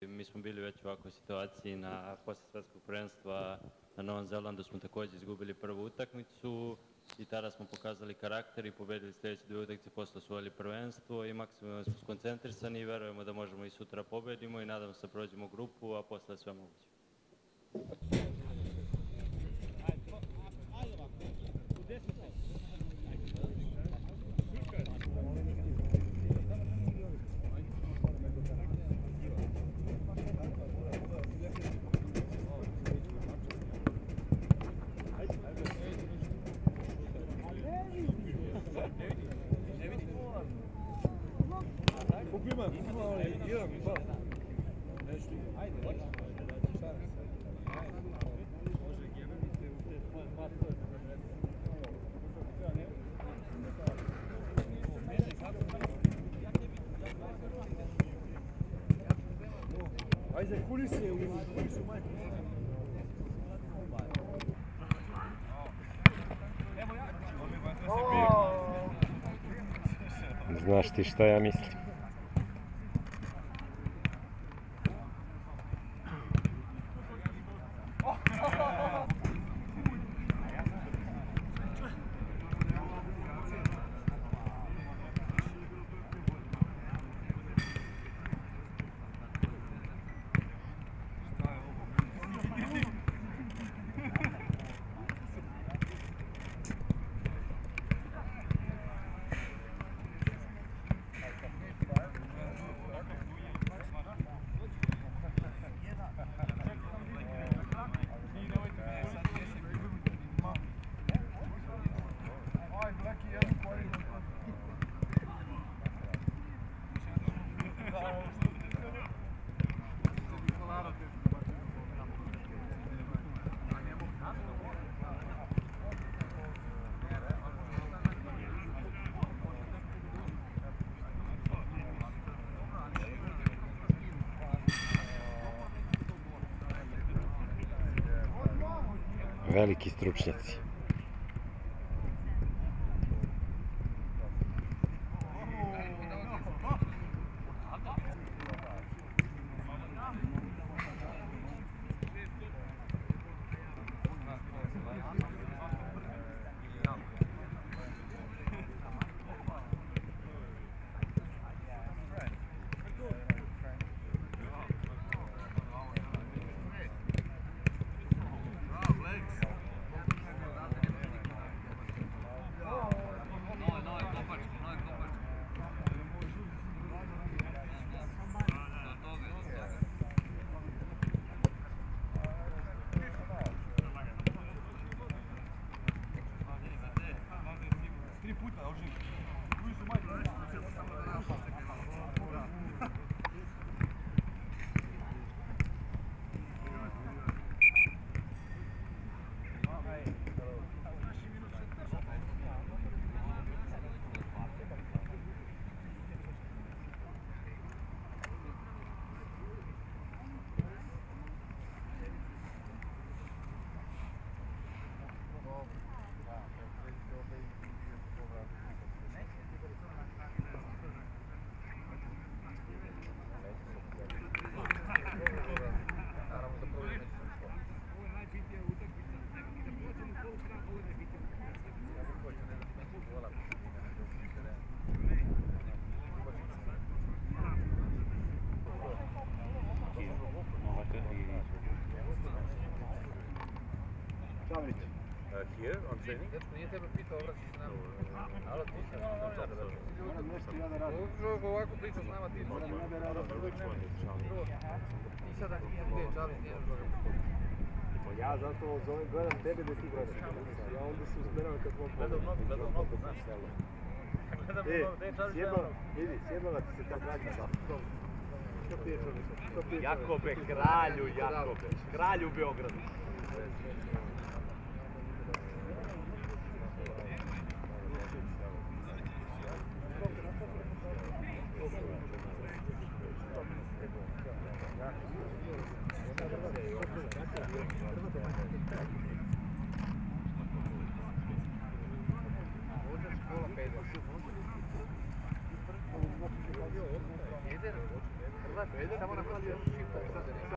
Mi smo bili već u ovakvoj situaciji na posle svetskog prvenstva na Novom Zelandu smo takođe izgubili prvu utakmicu i tada smo pokazali karakter i pobedili sledeće dve utakmice, posle osvojili prvenstvo i maksimalno smo skoncentrisani i verujemo da možemo i sutra pobedimo i nadamo se da prođemo grupu, a posle sve moguće. Ajde, kulise u kulisu majku. Znaš ti šta ja mislim? Veliki stručnjaci. Here on training. Nije tebe pitao, obraćiš se nama. Ali tu se nam da čara da ću. Moram nešto ja da radim. Ovako priča s nama ti. Moram ja da radim. I sada nije gdje je Čavić, nije što ga pokući. Ja zato zovem, gledam tebe da ti gledaš. Ja onda se usmeram kad smo... Gledam mnogo, znaš. E, sjebala ti se ta gradnja. Jakobe, kralju Jakobe. Kralju Beogradu. Samo na